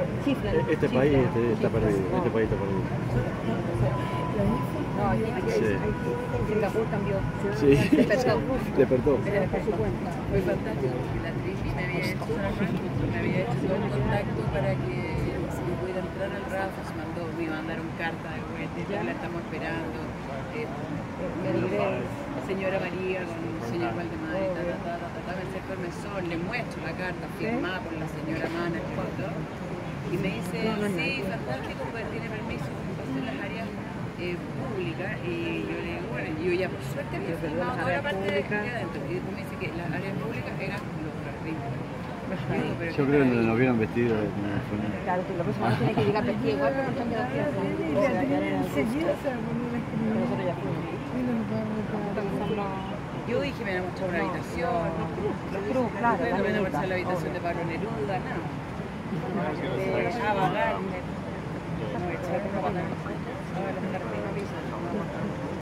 Este país está perdido. No, Singapur cambió. Sí, despertó. Fue fantástico porque la actriz me había hecho todo el contacto para que si me pudiera entrar al RAF, me mandaron carta de vuelta, ya la estamos esperando. Me libré la señora María con el señor Valdemar y el sector mesón, le muestro la carta firmada por la señora Mana, y me dice, sí, fantástico, pues tiene permiso en las áreas públicas, y yo le digo, bueno, yo ya por suerte me he firmado toda la parte de aquí adentro, y después me dice que las áreas públicas eran los jardines. Yo creo que nos vieron vestidos de una forma. Claro, que la persona tiene que llegar vestida igual, pero no cambia la clase. Nosotros ya fuimos. Yo dije, me han mostrado una habitación. Me han mostrado la habitación de Pablo Neruda, nada.